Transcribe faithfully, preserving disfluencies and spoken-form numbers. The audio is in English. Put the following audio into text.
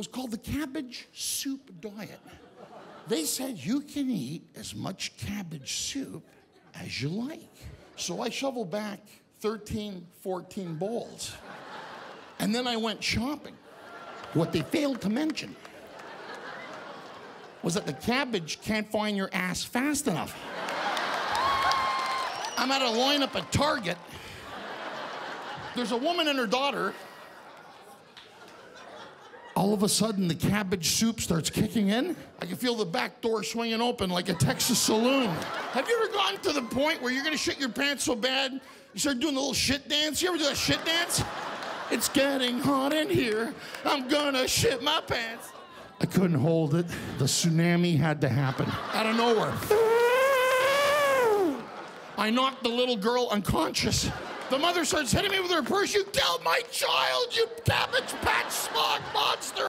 was called the cabbage soup diet. They said you can eat as much cabbage soup as you like. So I shoveled back thirteen, fourteen bowls. And then I went shopping. What they failed to mention was that the cabbage can't find your ass fast enough. I'm at a lineup at Target. There's a woman and her daughter. All of a sudden, the cabbage soup starts kicking in. I can feel the back door swinging open like a Texas saloon. Have you ever gotten to the point where you're gonna shit your pants so bad, you start doing the little shit dance? You ever do that shit dance? It's getting hot in here. I'm gonna shit my pants. I couldn't hold it. The tsunami had to happen out of nowhere. I knocked the little girl unconscious. The mother starts hitting me with her purse. You killed my child, you cabbage patch smog monster!